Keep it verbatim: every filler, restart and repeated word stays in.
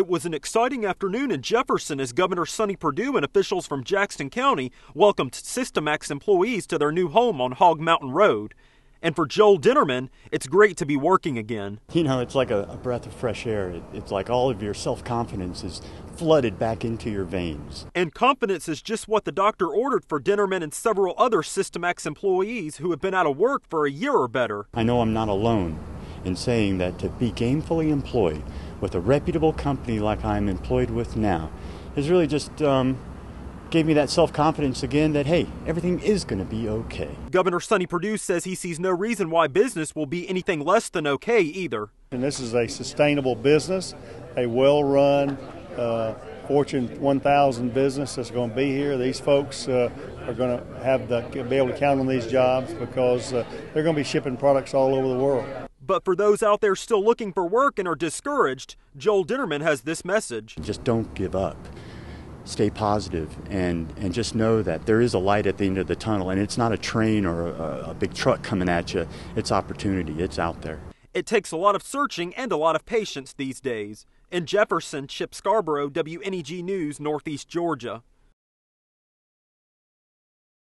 It was an exciting afternoon in Jefferson as Governor Sonny Perdue and officials from Jackson County welcomed Systemax employees to their new home on Hog Mountain Road. And for Joel Dinerman, it's great to be working again. You know, it's like a, a breath of fresh air. It, it's like all of your self-confidence is flooded back into your veins. And confidence is just what the doctor ordered for Dinerman and several other Systemax employees who have been out of work for a year or better. I know I'm not alone in saying that to be gainfully employed with a reputable company like I'm employed with now has really just um, gave me that self-confidence again that, hey, everything is going to be okay. Governor Sonny Perdue says he sees no reason why business will be anything less than okay either. And this is a sustainable business, a well-run uh, Fortune one thousand business that's going to be here. These folks uh, are going to have the, be able to count on these jobs because uh, they're going to be shipping products all over the world. But for those out there still looking for work and are discouraged, Joel Dinerman has this message. Just don't give up. Stay positive and, and just know that there is a light at the end of the tunnel, and it's not a train or a, a big truck coming at you. It's opportunity. It's out there. It takes a lot of searching and a lot of patience these days. In Jefferson, Chip Scarborough, W N E G News, Northeast Georgia.